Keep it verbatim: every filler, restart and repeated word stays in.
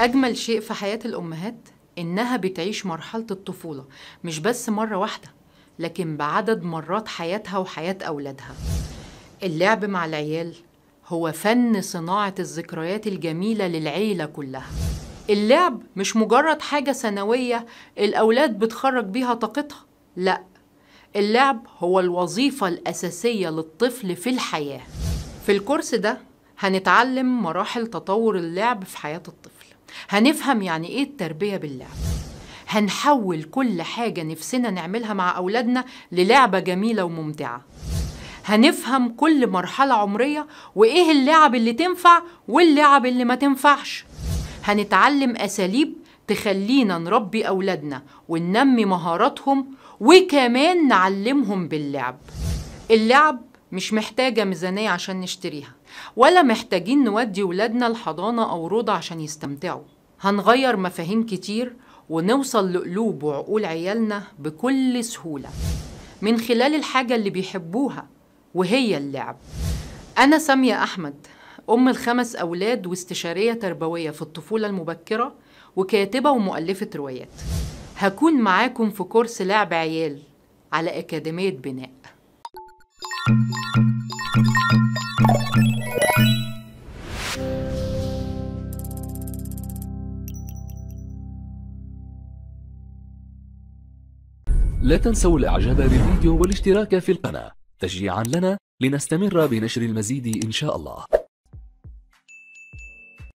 أجمل شيء في حياة الأمهات إنها بتعيش مرحلة الطفولة مش بس مرة واحدة، لكن بعدد مرات حياتها وحياة أولادها. اللعب مع العيال هو فن صناعة الذكريات الجميلة للعيلة كلها. اللعب مش مجرد حاجة ثانوية الأولاد بتخرج بيها طاقتها، لأ، اللعب هو الوظيفة الأساسية للطفل في الحياة. في الكورس ده هنتعلم مراحل تطور اللعب في حياة الطفل، هنفهم يعني إيه التربية باللعب، هنحول كل حاجة نفسنا نعملها مع أولادنا للعبة جميلة وممتعة، هنفهم كل مرحلة عمرية وإيه اللعب اللي تنفع واللعب اللي ما تنفعش، هنتعلم أساليب تخلينا نربي أولادنا وننمي مهاراتهم وكمان نعلمهم باللعب. اللعب مش محتاجة ميزانية عشان نشتريها، ولا محتاجين نودي ولادنا الحضانة أو روضة عشان يستمتعوا. هنغير مفاهيم كتير ونوصل لقلوب وعقول عيالنا بكل سهولة من خلال الحاجة اللي بيحبوها وهي اللعب. أنا سامية أحمد، أم الخمس أولاد واستشارية تربوية في الطفولة المبكرة وكاتبة ومؤلفة روايات. هكون معاكم في كورس لعب عيال على أكاديمية بناء. لا تنسوا الإعجاب بالفيديو والاشتراك في القناة تشجيعا لنا لنستمر بنشر المزيد إن شاء الله.